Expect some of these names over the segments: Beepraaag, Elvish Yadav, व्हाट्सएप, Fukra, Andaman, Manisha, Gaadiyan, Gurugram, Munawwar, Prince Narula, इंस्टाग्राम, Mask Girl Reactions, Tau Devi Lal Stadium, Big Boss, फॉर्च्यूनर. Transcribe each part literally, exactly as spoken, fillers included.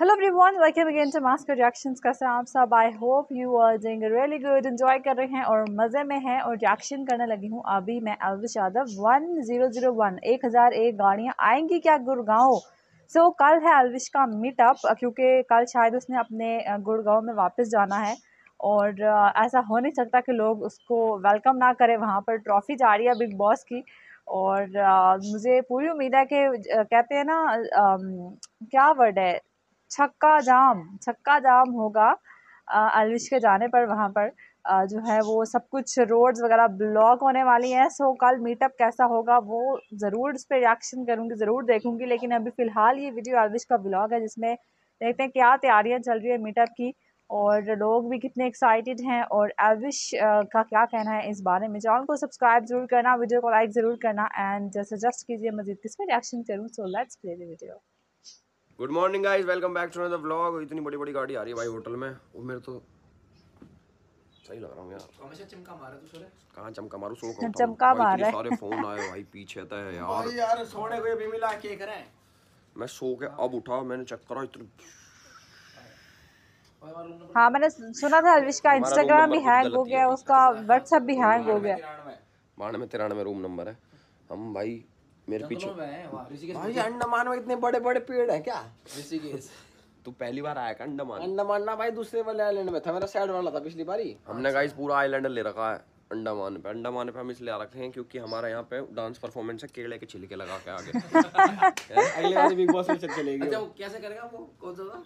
Hello everyone, welcome again to mask girl reactions. कैसे हैं आप सब? I hope you are doing really good, enjoy कर रहे हैं और मज़े में हैं। और रिएक्शन करने लगी हूँ अभी मैं, Elvish Yadav, one zero zero one, एक हज़ार एक गाड़ियाँ आएंगी क्या गुड़गांव। सो so, कल है एल्विश का मीटअप, क्योंकि कल शायद उसने अपने गुड़गांव में वापस जाना है और ऐसा हो नहीं सकता कि लोग उसको वेलकम ना करें। वहाँ पर ट्रॉफ़ी जा रही है बिग बॉस की और आ, मुझे पूरी उम्मीद है कि कहते हैं ना आ, क्या वर्ड है, छक्का जाम, छक्का जाम होगा एल्विश के जाने पर। वहाँ पर आ, जो है वो सब कुछ रोड्स वगैरह ब्लॉक होने वाली हैं। सो कल मीटअप कैसा होगा वो ज़रूर उस पर रिएक्शन करूँगी, ज़रूर देखूँगी। लेकिन अभी फ़िलहाल ये वीडियो एल्विश का ब्लॉग है जिसमें देखते हैं क्या तैयारियाँ चल रही है मीटअप की और लोग भी कितने एक्साइटेड हैं और एल्विश का क्या कहना है इस बारे में। चैनल को सब्सक्राइब जरूर करना, वीडियो को लाइक ज़रूर करना एंड सजेस्ट कीजिए मज़ीद किस पर रिएक्शन करूँ। So let's play the video. Good morning guys, welcome back to another vlog. इतनी बड़ी बड़ी गाड़ी आ रही है भाई होटल में, वो मेरे तो सही लग रहा हूँ यार। हमेशा चमका मारा तू सोरे, कहाँ चमका मारू, सो कहाँ चमका मार रहा है। सारे फोन आए भाई पीछे आता है यार। और यार सोने को भी मिला के करें, मैं सो के अब उठा, मैंने चेक करा इतनी। हाँ मैंने सुना था एल्विश का इंस्टाग्राम भी हैंग हो गया, उसका व्हाट्सएप भी हैंग हो गया। बानवे तिरानवे रूम नंबर है। हम भाई मेरे पीछे भाई अंडमान में इतने बड़े बड़े पेड़ है क्या? ऋषिकेश तू पहली बार आया क्या अंडमान? अंडमान ना भाई, दूसरे वाले आइलैंड में था, मेरा सैड वाला था पिछली बारी। हमने गाइस पूरा आइलैंड ले रखा है अंडमान पे। अंडमान पे हम इसलिए आ रखे हैं क्योंकि हमारा यहाँ पे डांस परफॉर्मेंस है, केले के छिलके लगा के आगे अगले बार बिग बॉस में चलेगी। अच्छा कैसे करेगा वो, कौन सा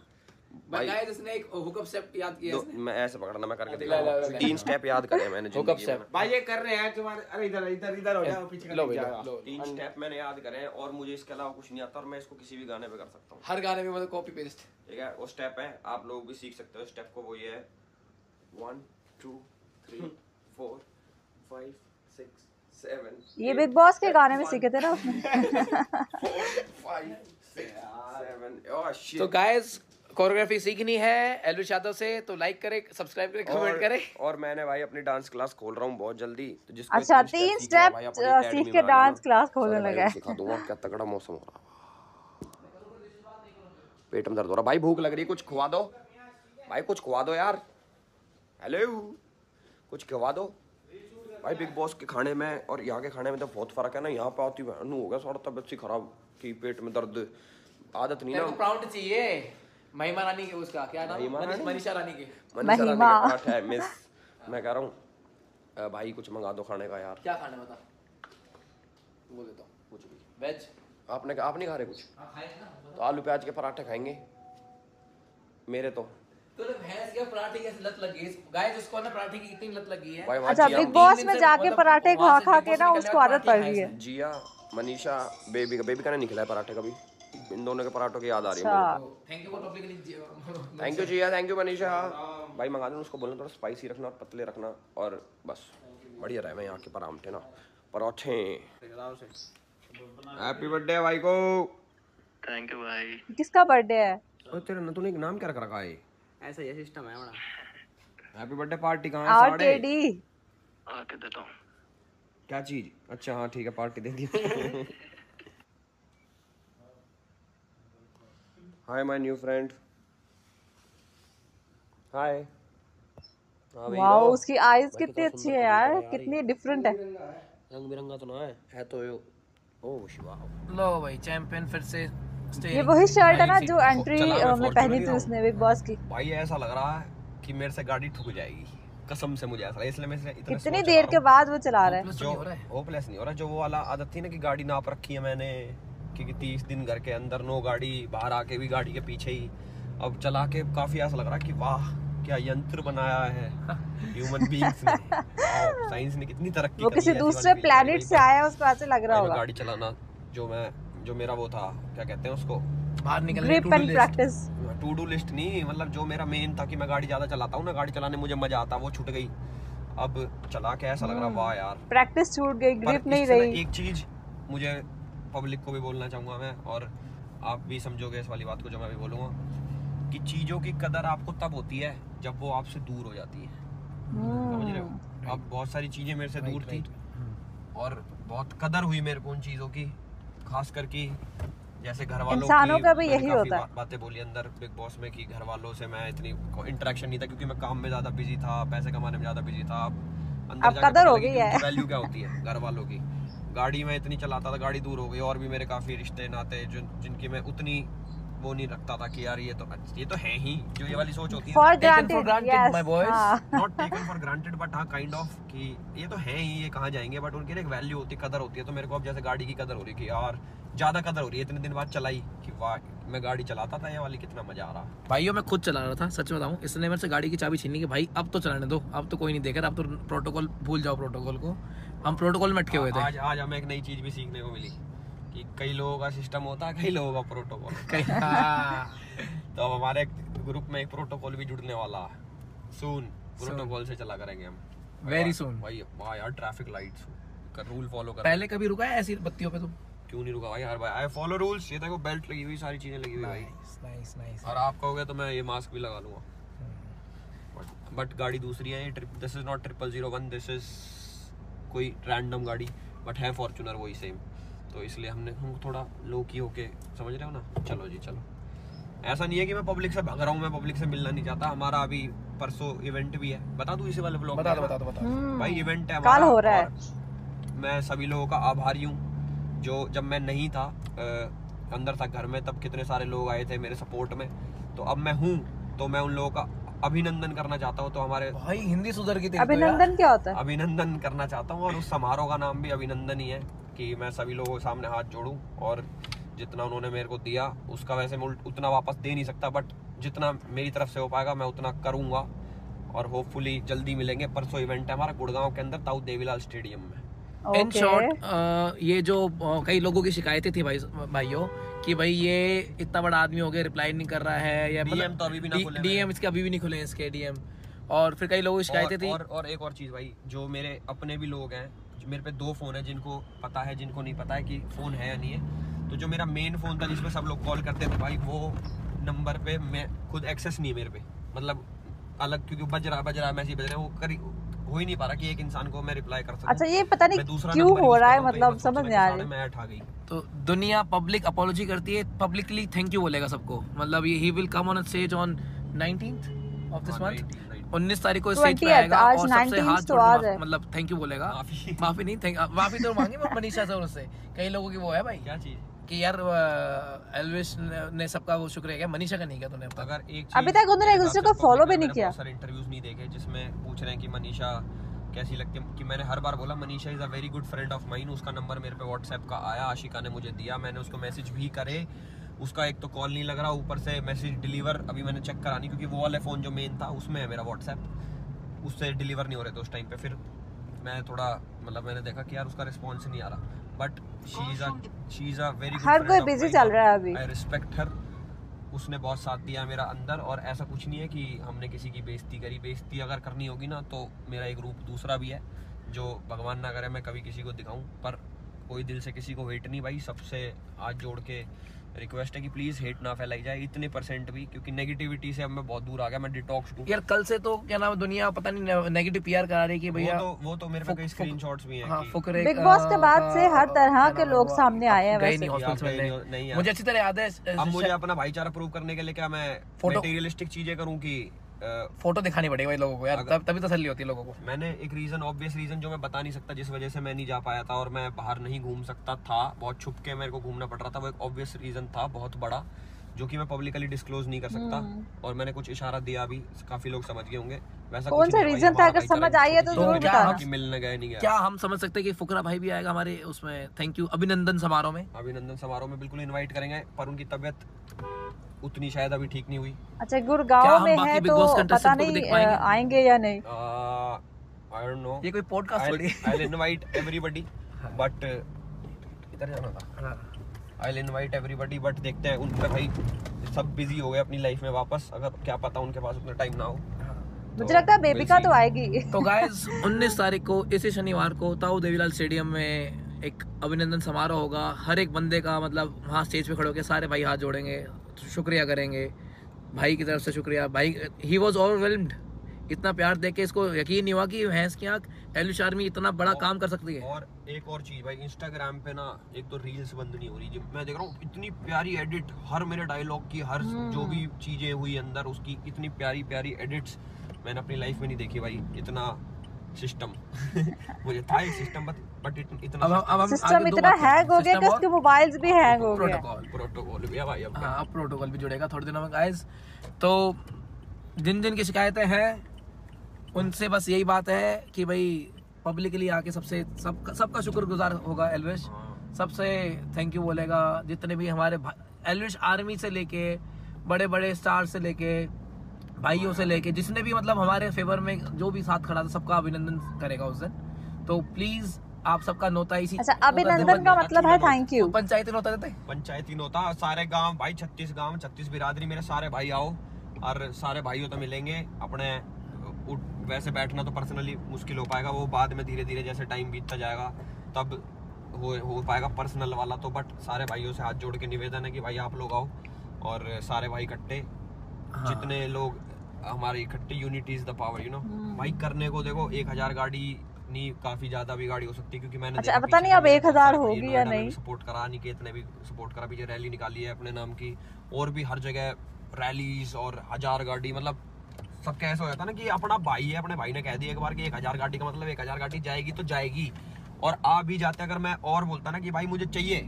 भाई गाइस? इसने एक हुकअप स्टेप याद किया है, मैं ऐसे पकड़ना, मैं करके दिखाऊंगा। तीन स्टेप याद करे मैंने हुकअप स्टेप। भाई ये कर रहे हैं तुम्हारे, अरे इधर इधर इधर हो जाओ पीछे का जाओ। तीन स्टेप मैंने याद करे हैं और मुझे इसके अलावा कुछ नहीं आता और मैं इसको किसी भी गाने पे कर सकता हूं, हर गाने पे मतलब कॉपी पेस्ट। ठीक है वो स्टेप है, आप लोग भी सीख सकते हो स्टेप को। वो ये है one two three four five six seven. ये बिग बॉस के गाने में सीखे थे ना four five six seven. Oh shit. तो गाइस कोरियोग्राफी सीखनी है एल्विश यादव से तो लाइक करें, सब्सक्राइब करें, कमेंट करें। और मैंने भाई अपनी डांस क्लास खोल रहा हूँ बहुत जल्दी, तो जिसको अच्छा तीन स्टेप सीख के डांस क्लास खोलने लगा है। सिखा दूंगा। क्या तगड़ा मौसम हो रहा, पेट में दर्द हो रहा भाई, भूख लग रही है, कुछ खुवा दो भाई, कुछ खुवा दो यार। हेलो कुछ खुवा दो भाई। बिग बॉस के खाने में और यहाँ के खाने में तो बहुत फर्क है ना। यहाँ पे आती है हो गया सारा तबियत सी खराब की, पेट में दर्द, आदत नहीं ना। प्राउड चाहिए महिमा रानी के, उसका क्या नाम, मनीषा रानी के, मनीषा रानी का पार्ट है मिस। मैं कह रहा हूँ भाई कुछ मंगा दो खाने का यार। क्या खाने बता, वो देता हूँ कुछ भी वेज। आपने आप नहीं खा रहे कुछ ना, तो आलू प्याज के पराठे खाएंगे मेरे। तो भैंस के पराठे की लत लगी है गाइस, उसको ना पराठे की कितनी लत लगी है। अच्छा बिग बॉस में जाके पराठे खा खा के ना उसको आदत पड़ गई है। जिया मनीषा बेबी का, बेबी का नहीं निकला है पराठे कभी, इन दोनों के पराठों की याद आ रही है। Thank you for topic, thank you Jiya, thank you Manisha. भाई मंगा देना, उसको बोलना थोड़ा स्पाइसी रखना और पतले रखना और बस बढ़िया रहे। मैं यहाँ के पराठे ना, पराठे। हैप्पी बर्थडे भाई को। थैंक यू भाई। किसका बर्थडे है? ओ तेरा ना, तूने एक नाम क्या रख रखा है? ऐसा ही सिस्टम है हमारा। हैप्पी बर्थडे पार्टी कहाँ है? साढ़े आके देता हूँ। क्या चीज? अच्छा हाँ ठीक है, पार्टी दे दी। Hi my new friend. Hi. Wow उसकी आईज कितनी अच्छी है यार, कितनी डिफरेंट है, रंग बिरंगा तो ना है, है तो यो। ओह शिवा। लो भाई चैंपियन फिर से। ये वही शर्ट है ना जो एंट्री में पहनी थी उसने बिग बॉस की। भाई ऐसा लग रहा है कि मेरे से गाड़ी ठुक जाएगी, कसम से मुझे ऐसा, इसलिए मैं इतनी देर के बाद वो चला रहा है। होपलेस नहीं हो रहा, जो वो वाला आदत थी ना कि गाड़ी नाप रखी है मैंने, क्योंकि तीस दिन घर के अंदर नो गाड़ी, बाहर आके भी गाड़ी के पीछे ही। अब चला के काफी ऐसा लग रहा है कि वाह क्या यंत्र बनाया है ह्यूमन बीइंग्स ने, साइंस ने कितनी तरक्की। वो किसी दूसरे प्लेनेट से आया है, उसको ऐसे लग रहा होगा। गाड़ी चलाना जो मैं, जो मेरा वो था क्या कहते हैं उसको, बाहर निकलने to do practice, to do list नहीं, मतलब जो मेरा मेन था कि मैं गाड़ी ज्यादा चलाता हूँ ना, गाड़ी चलाने मुझे मजा आता, वो छूट गई। अब चला के ऐसा लग रहा वाह यार, प्रैक्टिस छूट गई, ग्रिप नहीं रही। एक चीज मुझे पब्लिक को भी बोलना चाहूँगा मैं, और आप भी समझोगे इस वाली बात को जो मैं भी बोलूँगा, कि चीज़ों की कदर आपको तब होती है जब वो आपसे दूर हो जाती है। समझ रहे हो? अब बहुत सारी चीज़ें मेरे से दूर थी और बहुत कदर हुई मेरे को उन चीज़ों की, खास करके जैसे घर वालों इंसानों का भी यही होता है। बातें बोली अंदर बिग बॉस में कि घर वालों से मैं इतनी इंटरेक्शन नहीं था क्योंकि मैं काम में ज्यादा बिजी था, पैसे कमाने में ज्यादा बिजी था। अब कदर हो गई है, वैल्यू क्या होती है घर वालों की। गाड़ी में इतनी चलाता था, गाड़ी दूर हो गई। और भी मेरे काफी रिश्ते नाते जिनकी मैं उतनी वो नहीं रखता था कि यार ये तो ये तो है ही, जो ये वाली सोच होती है for granted, yes, my boys, not taken for granted, but हाँ kind of कि ये तो है ही, ये कहाँ जाएंगे, but उनकी एक वैल्यू होती, कदर होती है। तो मेरे को अब जैसे गाड़ी की कदर हो रही कि यार ज्यादा कदर हो रही है, इतने दिन बाद चलाई कि वाह मैं गाड़ी चलाता था, ये वाली कितना मजा आ रहा। भाइयों मैं खुद चला रहा था, सच बताऊं इसने मेरे से गाड़ी की चाबी छीनी कि भाई अब तो चलाने दो, अब तो कोई नहीं देख रहा, अब तो प्रोटोकॉल भूल जाओ, प्रोटोकॉल को। हम प्रोटोकॉल में अटके हुए थे। आज आज हमें एक नई चीज भी सीखने को मिली कि कई लोगों का सिस्टम होता है, कई लोगों का प्रोटोकॉल। तो अब हमारे ग्रुप में एक प्रोटोकॉल भी जुड़ने वाला है सून, प्रोटोकॉल से चला करेंगे हम वेरी सून। भाई वाह यार, ट्रैफिक लाइट्स का रूल फॉलो कर। पहले कभी रुका है ऐसी बत्तियों पे? तुम क्यों नहीं रुका भाई? हर भाई आई फॉलो रूल्स। ये देखो बेल्ट लगी हुई, सारी चीजें लगी हुई भाई। Nice nice. और आप कहोगे तो मैं ये मास्क भी लगा लूंगा, बट बट गाड़ी दूसरी है। This is not triple zero one, this is कोई रैंडम गाड़ी, बट है फॉर्च्यूनर वही सेम। तो इसलिए हमने हम थोड़ा लो की होके, समझ रहे हो ना। चलो जी चलो। ऐसा नहीं है कि मैं पब्लिक से भाग रहा हूँ, मैं पब्लिक से मिलना नहीं चाहता। हमारा अभी परसों इवेंट भी है, बता दूं इसी वाले ब्लॉग में? बता दो बता दो बता दो भाई। इवेंट है हमारा, कल हो रहा है। मैं सभी लोगों का आभारी हूँ जो जब मैं नहीं था अंदर था घर में, तब कितने सारे लोग आए थे मेरे सपोर्ट में। तो अब मैं हूँ तो मैं उन लोगों का अभिनंदन करना चाहता हूँ। तो हमारे भाई हिंदी सुधर की। अभिनंदन क्या होता है? अभिनंदन करना चाहता हूँ, और उस समारोह का नाम भी अभिनंदन ही है कि मैं सभी लोगों के सामने हाथ जोड़ूं। और जितना उन्होंने मेरे को दिया उसका वैसे मैं उतना वापस दे नहीं सकता, बट जितना मेरी तरफ से हो पाएगा मैं उतना करूंगा। और होपफुली जल्दी मिलेंगे। परसों इवेंट है हमारा गुड़गांव के अंदर ताऊ देवी लाल स्टेडियम में। इन okay. शॉर्ट ये जो आ, कई लोगों की शिकायतें थी भाई भाइयों कि भाई ये इतना बड़ा आदमी हो गया, रिप्लाई नहीं कर रहा है, या डीएम तो अभी भी नहीं खुले, डीएम इसके अभी भी नहीं खुले इसके डीएम। और फिर कई लोगों की शिकायतें थी। और एक और चीज़ भाई, जो मेरे अपने भी लोग हैं, मेरे पे दो फ़ोन है जिनको पता है, जिनको नहीं पता है कि फ़ोन है या नहीं है। तो जो मेरा मेन फ़ोन था जिसपे सब लोग कॉल करते थे भाई, वो नंबर पे मैं खुद एक्सेस नहीं है मेरे पे, मतलब अलग, क्योंकि बज रहा बज रहा मैसेज बज रहा है, वो करी हो ही नहीं पा रहा कि एक इंसान को मैं रिप्लाई कर सकूं। अच्छा ये पता नहीं क्यों हो रहा है, मतलब समझ नहीं आ रही। मैं उठा गई तो दुनिया पब्लिक अपोलॉजी करती है, पब्लिकली थैंक यू बोलेगा सबको। मतलब ये ही will come on stage on nineteenth of this month, उन्नीस तारीख को स्टेज पे आएगा और सबसे हाथ जोड़ेगा, मतलब थैंक यू बोलेगा। माफी नहीं, थैंक माफी तो मांगे मैं मनीषा से। और उससे कई लोगों की वो है भाई, क्या चीज कि यार एल्विश ने सबका वो शुक्रिया किया, मनीषा का नहीं किया तूने। अगर एक चीज अभी तक उन्होंने एक दूसरे को फॉलो भी नहीं किया। सर इंटरव्यूज नहीं देखे जिसमें पूछ रहे हैं कि मनीषा कैसी लगती है, कि मैंने हर बार बोला Manisha is a very good friend of mine. उसका नंबर मेरे पे व्हाट्सएप का आया, आशिका ने मुझे दिया, मैंने उसको मैसेज भी करे, उसका एक तो कॉल नहीं लग रहा, ऊपर से मैसेज डिलीवर अभी मैंने चेक करानी, क्योंकि वो वाला फ़ोन जो मेन था उसमें है मेरा व्हाट्सएप, उससे डिलीवर नहीं हो रहे थे उस टाइम पे। फिर मैं थोड़ा मतलब मैंने देखा कि यार उसका रिस्पॉन्स नहीं आ रहा, but she is a she is a very good, हर कोई बिजी चल रहा है अभी। आई रिस्पेक्ट हर, उसने बहुत साथ दिया मेरा अंदर। और ऐसा कुछ नहीं है कि हमने किसी की बेइज्जती करी। बेइज्जती अगर करनी होगी ना तो मेरा एक रूप दूसरा भी है जो भगवान ना करे मैं कभी किसी को दिखाऊँ, पर कोई दिल से किसी को वेट नहीं भाई। सबसे हाथ जोड़ के रिक्वेस्ट है कि प्लीज हेट ना फैलाई जाए इतने परसेंट भी, क्योंकि नेगेटिविटी से अब मैं बहुत दूर आ गया, मैं डिटॉक्स हूं यार। कल से तो क्या नाम दुनिया पता नहीं नेगेटिव पीआर करा रही कि भैया वो तो वो तो मेरे पे कई स्क्रीनशॉट्स भी हैं कि बिग बॉस के बाद से हर तरह के लोग सामने आए हैं। वैसे मुझे अच्छी तरह याद है। अब मुझे अपना भाईचारा प्रूव करने के लिए क्या मैं मटेरियलिस्टिक चीजें करूं कि फोटो दिखानी पड़ेगी भाई लोगों को यार, तब तभी तसल्ली होती है लोगों को। मैंने एक रीज़न ऑब्वियस रीज़न जो मैं बता नहीं सकता, जिस वजह से मैं नहीं जा पाया था और मैं बाहर नहीं घूम सकता था, बहुत छुप के मेरे को घूमना पड़ रहा था, वो एक ऑब्वियस रीज़न था बहुत बड़ा जो कि मैं पब्लिकली डिस्क्लोज नहीं कर सकता। और मैंने कुछ इशारा दिया भी, काफी लोग समझ गए होंगे वैसा कौन सा रीज़न था। अगर समझ आई है तो जरूर बताना कि मिलने गए नहीं गए। क्या हम समझ सकते हैं कि फुकरा भाई भी आएगा हमारे उसमें थैंक यू अभिनंदन समारोह में? अभिनंदन समारोह में बिल्कुल इन्वाइट करेंगे, पर उनकी तबीयत उतनी शायद अभी ठीक नहीं हुई। अच्छा गुड़गांव में है तो पता नहीं आएंगे या नहीं, आई डोंट नो। ये कोई पॉडकास्ट थोड़ी। I will invite everybody but इधर जाना था। I will invite everybody but देखते हैं। उनका भाई सब बिजी हो गए अपनी लाइफ में वापस, अगर क्या पता उनके पास उतना टाइम ना हो। मुझे लगता है बेबी का तो आएगी। तो गाइस उन्नीस तारीख को इसी शनिवार को ताऊ देवीलाल स्टेडियम में एक अभिनंदन समारोह होगा। हर एक बंदे का मतलब वहाँ स्टेज पे खड़े होकर सारे भाई हाथ जोड़ेंगे, शुक्रिया करेंगे भाई की तरफ से। शुक्रिया भाई, ही वॉज ओवरवेलम्ड, इतना प्यार दे के इसको यकीन नहीं हुआ कि भैंस की आंख एल्विश आर्मी इतना बड़ा और, काम कर सकती है। और एक और चीज भाई, इंस्टाग्राम पे ना एक तो रील्स बंद नहीं हो रही, जब मैं देख रहा हूँ इतनी प्यारी एडिट हर मेरे डायलॉग की, हर जो भी चीजें हुई अंदर उसकी इतनी प्यारी प्यारी एडिट्स मैंने अपनी लाइफ में नहीं देखी भाई, इतना सिस्टम मुझे था ये सिस्टम बट इतना अब अब सिस्टम इतना हैंग हो गया कि उसके मोबाइल्स भी हैंग हो गए। प्रोटोकॉल प्रोटोकॉल भी भाई अब हां, अब प्रोटोकॉल भी जुड़ेगा थोड़े दिनों में गाइस। तो जिन जिन की शिकायतें हैं उनसे बस यही बात है कि भाई पब्लिकली आके सबसे सबका सबका शुक्रगुजार होगा एल्विश, सबसे थैंक यू बोलेगा, जितने भी हमारे एल्विश आर्मी से लेके बड़े बड़े स्टार से लेके भाइयों से लेके जिसने भी मतलब हमारे फेवर में जो भी साथ खड़ा था सबका अभिनंदन करेगा उस दिन। तो प्लीज आप सबका नोता इसी अच्छा, अभिनंदन का मतलब है थैंक यू। पंचायती नोता देते हैं, पंचायती नोता सारे गांव भाई, छत्तीस गांव छत्तीस बिरादरी मेरे सारे भाई आओ, और सारे भाइयों तो मिलेंगे अपने, वैसे बैठना तो पर्सनली मुश्किल हो पाएगा, वो बाद में धीरे धीरे जैसे टाइम बीतता जाएगा तब हो हो पाएगा पर्सनल वाला तो। बट सारे भाइयों से हाथ जोड़ के निवेदन है कि भाई आप लोग आओ और सारे भाई इकट्ठे, जितने लोग हमारी इकट्ठी, unity is the power you know भाई। करने को देखो एक हजार गाड़ी नहीं, काफी ज्यादा भी गाड़ी हो सकती है, क्योंकि मैंने अच्छा पता नहीं अब एक हजार होगी या नहीं। सपोर्ट करा निकेत ने भी सपोर्ट करा, पीछे रैली निकाली है अपने नाम की, और भी हर जगह रैलीज और हजार गाड़ी, मतलब सबका ऐसा हो जाता ना कि अपना भाई है, अपने भाई ने कह दिया एक बार कि एक हजार गाड़ी का मतलब एक हजार गाड़ी जाएगी तो जाएगी। और आ भी जाते अगर मैं और बोलता ना कि भाई मुझे चाहिए,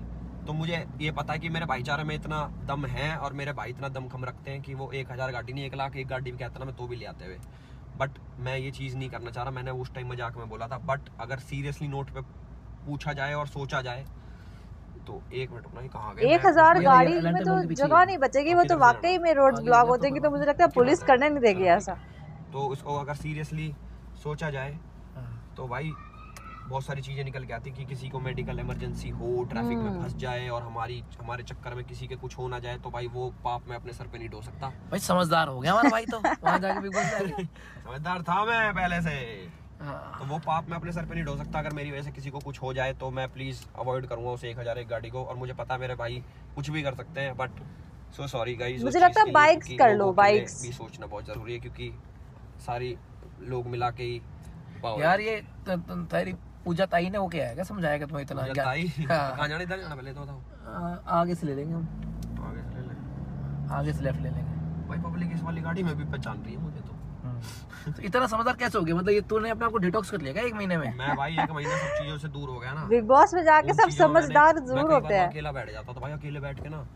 तो मुझे ये पता है कि मेरे भाईचारे में इतना दम है और मेरे भाई इतना दम खम रखते हैं कि वो एक हज़ार गाड़ी नहीं एक लाख एक गाड़ी भी कहता ना मैं तो भी ले आते हुए। बट मैं ये चीज़ नहीं करना चाह रहा, मैंने उस टाइम मजाक में बोला था, बट अगर सीरियसली नोट पे पूछा जाए और सोचा जाए तो एक मिनट ना कहाँ गए एक हज़ार गाड़ी में तो जगह नहीं बचेगी, वो तो वाकई में रोड ब्लॉक हो जाएंगे, तो मुझे लगता है पुलिस करने नहीं देगी ऐसा। तो इसको अगर सीरियसली सोचा जाए तो भाई बहुत सारी चीज़ें निकल के आती कि किसी को मेडिकल इमरजेंसी हो, ट्रैफिक में फंस जाए और हमारी हमारे चक्कर में किसी के कुछ हो ना जाए, तो भाई वो पाप मैं अपने सर पे नहीं ढो सकता। भाई समझदार हो गया हमारा भाई तो वहां जाके बिग बॉस समझदार था मैं पहले से, तो वो पाप मैं अपने सर पे नहीं ढो सकता। अगर मेरी वजह से किसी को कुछ हो जाए तो मैं प्लीज़ अवॉइड करूँगा उस एक हज़ार एक गाड़ी को, और मुझे पता मेरे भाई कुछ भी कर सकते हैं। बट सो सॉरी गाइस, मुझे लगता है बाइक्स कर लो, बाइक्स भी सोचना बहुत ज़रूरी है, क्योंकि सारी लोग मिला के ही यार ये पूजा ताई ने वो क्या है क्या समझाएगा तुम्हें इतना क्या कहाँ जाने इधर जाना पहले तो बताओ। आगे से ले लेंगे हम, आगे से ले लेंगे, आगे से लेफ्ट ले लेंगे भाई। पब्लिक इस वाली गाड़ी में भी पहचान रही है मुझे तो, तो इतना समझदार कैसे हो गया, मतलब ये तूने अपने आप को डिटॉक्स कर लिया क्या एक महीने में? मैं भाई एक महीने सब चीजों से दूर हो गया ना, बिग बॉस में जाके सब समझदार जरूर होते हैं। अकेला बैठ जाता था भाई, अकेले बैठ के ना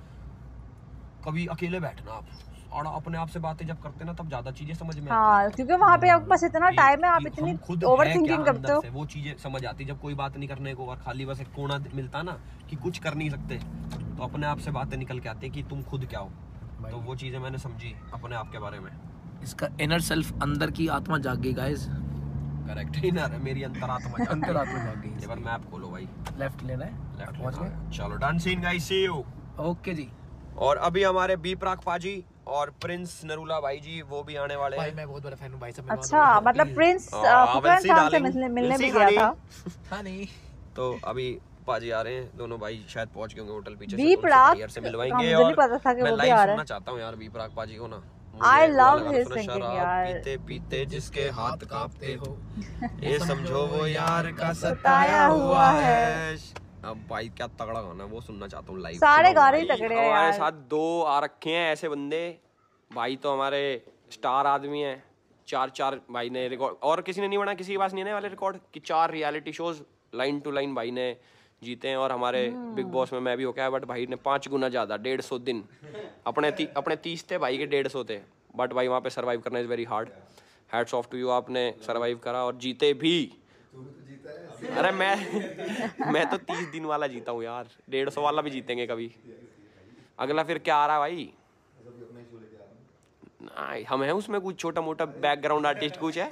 कभी अकेले बैठना आप और अपने आप से बातें जब करते ना तब ज्यादा चीजें समझ में आती हैं, क्योंकि वहाँ पे आपके पास इतना टाइम है, आप इतनी खुद ओवरथिंकिंग करते हो, वो चीजें समझ आती जब कोई बात नहीं करने को और खाली बस एक कोना मिलता ना कि कुछ कर नहीं सकते, तो अपने आप से बातें निकल के आती है कि तुम खुद क्या हो। तो वो चीजें मैंने समझी अपने आप के बारे में, इसका इनर सेल्फ, अंदर की आत्मा जाग गई गाइस। करेक्ट, इनर मेरी अंतरात्मा अंतरात्मा जाग गई। जब मैप खोलो भाई, लेफ्ट लेना है, लेफ्ट पहुंच गए, चलो done scene guys, see you. Okay जी, और अभी हमारे बीपराग पाजी और प्रिंस नरूला भाई जी वो भी आने वाले हैं। मैं बहुत बड़ा फैन हूं भाई सब। अच्छा मतलब प्रिंस फुकरा साहब से मिलने भी गया था हां नहीं, तो अभी पाजी आ रहे हैं दोनों भाई, शायद पहुंच गए होंगे होटल पीछे से, यार से मिलवाएंगे। और मुझे पता था कि वो भी आ रहा है, मैं सुनना चाहता हूं यार बीपराग पाजी को ना, आई लव हिज सिंगिंग यार। पीते पीते जिसके हाथ कांपते हो ये समझो वो यार का सताया हुआ है। अब भाई क्या तगड़ा गाना, वो सुनना चाहता हूँ लाइव। सारे गाने तगड़े हैं, हमारे साथ दो आ रखे हैं ऐसे बंदे भाई, तो हमारे स्टार आदमी हैं। चार चार भाई ने रिकॉर्ड, और किसी ने नहीं बना, किसी के पास नहीं आने वाले रिकॉर्ड कि चार reality shows line to line भाई ने जीते हैं। और हमारे बिग बॉस में मैं भी हो गया, बट भाई ने पाँच गुना ज़्यादा डेढ़ सौ दिन अपने ती, अपने तीस थे भाई के डेढ़ सौ थे, बट भाई वहाँ पर सर्वाइव करना is very hard. Hats off to you, आपने सर्वाइव करा और जीते भी। अरे मैं मैं तो तीस दिन वाला जीता हूँ यार, डेढ़ सौ वाला भी जीतेंगे कभी। अगला फिर क्या आ रहा है भाई? नहीं, हम हैं उसमें कुछ छोटा मोटा बैकग्राउंड आर्टिस्ट कुछ है।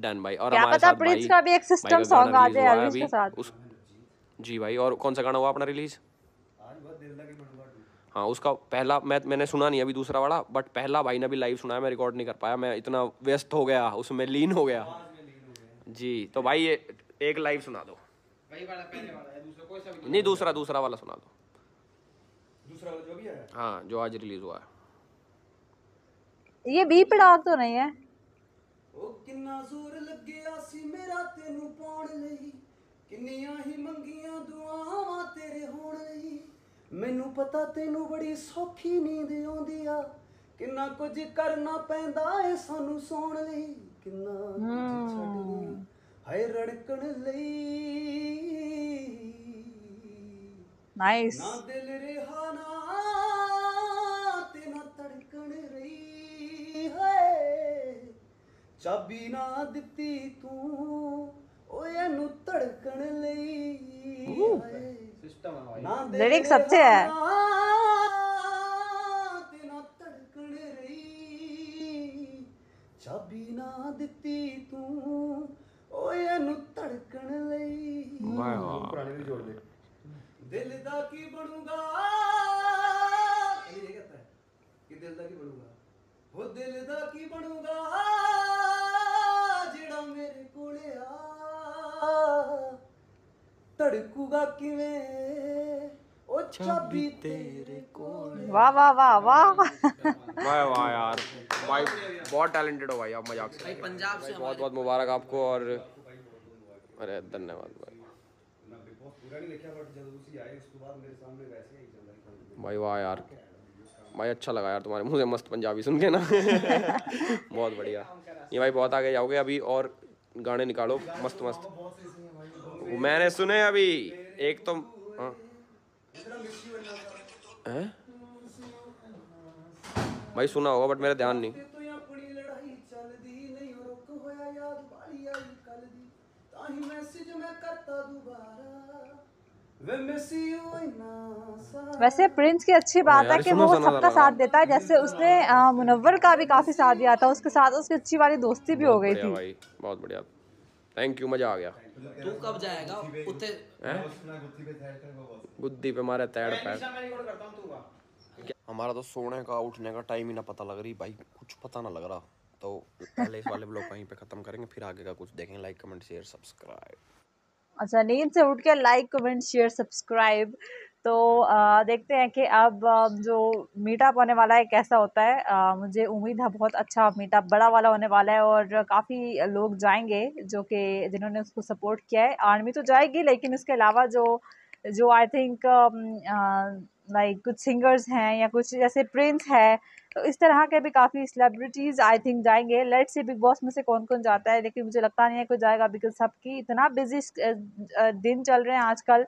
डन भाई, और हमारे साथ प्रिंस का भी एक सिस्टम सॉन्ग आ जाए एल्विश के साथ। जी भाई, और कौन सा गाना हुआ अपना रिलीज? हाँ, उसका पहला मैं मैंने सुना नहीं अभी दूसरा वाला, बट पहला भाई ने भी लाइव सुनाया, मैं रिकॉर्ड नहीं कर पाया, मैं इतना व्यस्त हो गया उसमें, लीन हो गया जी। तो भाई ये एक लाइव सुना दो, नहीं दूसरा दूसरा वाला सुना दो। दूसरा वाला जो भी आया, हाँ जो आज रिलीज हुआ है। ये बीपड़ाग तो नहीं है। ओ किन्ना जोर लगया सी मेरा तेनू पाण लई, किन्नियां ही मंगियां दुआवां तेरे होण लई, मैनू पता तेनू बड़ी सौखी नींद आउंदी आ, किन्ना कुछ करना पैंदा है सानू सोण लई, किन्ना कुछ छड्डना हाय रड़कण लई। नाइस। ना दिल रिहा ना ते ना तड़कण रही है, चाबी ना दिती तू ओए नु तड़कण लई। लिरिक्स अच्छे हैं। तड़कूगा किवें चाबी तेरे कोल। वाह वाह वाह वाह वाह वाह यार भाई बहुत टैलेंटेड हो भाई आप। मजाक से भाई पंजाब से बहुत बहुत मुबारक आपको और अरे धन्यवाद भाई। भाई वाह यार भाई अच्छा लगा यार तुम्हारे मुझे मस्त पंजाबी सुन के ना बहुत बढ़िया। ये भाई बहुत आगे जाओगे अभी और गाने निकालो मस्त मस्त। मैंने सुने अभी एक तो हाँ है? भाई सुना होगा बट मेरा ध्यान नहीं। वैसे प्रिंस की अच्छी बात है कि वो सबका साथ देता है, जैसे उसने मुनव्वर का भी काफी साथ दिया था, उसके साथ उसकी अच्छी वाली दोस्ती भी हो गई थी। भाई बहुत बढ़िया थैंक यू मजा आ गया। तू कब जाएगा उते गुद्दी पे मारे तैड़ पैर। हमारा तो सोने का उठने का टाइम ही ना पता लग रही भाई, कुछ पता ना लग रहा। तो पहले इस वाले ब्लॉग कहीं पे खत्म करेंगे फिर आगे का कुछ देखेंगे। Like comment share subscribe. अच्छा नींद से उठ के लाइक कमेंट शेयर सब्सक्राइब। तो आ, देखते हैं कि अब जो मीटअप होने वाला है कैसा होता है। आ, मुझे उम्मीद है बहुत अच्छा मीटअप बड़ा वाला होने वाला है और काफ़ी लोग जाएंगे जो कि जिन्होंने उसको सपोर्ट किया है। आर्मी तो जाएगी लेकिन उसके अलावा जो जो आई थिंक लाइक कुछ सिंगर्स हैं या कुछ जैसे प्रिंस है तो इस तरह के भी काफ़ी सेलिब्रिटीज़ आई थिंक जाएंगे। लेट्स सी बिग बॉस में से कौन कौन जाता है, लेकिन मुझे लगता नहीं है कोई जाएगा बिकॉज सबकी इतना बिजी दिन चल रहे हैं आजकल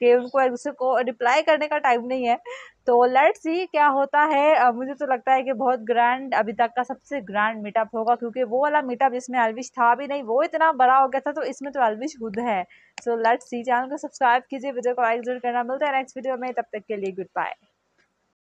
कि उनको एक दूसरे को रिप्लाई करने का टाइम नहीं है। तो लेट्स सी क्या होता है। मुझे तो लगता है कि बहुत ग्रैंड अभी तक का सबसे ग्रैंड मीटअप होगा, क्योंकि वो वाला मीटअप जिसमें एल्विश था भी नहीं वो इतना बड़ा हो गया था, तो इसमें तो एल्विश खुद है। So let's see. चैनल को सब्सक्राइब कीजिए, वीडियो को लाइक जरूर करना। मिलता है नेक्स्ट वीडियो में, तब तक के लिए गुड बाय।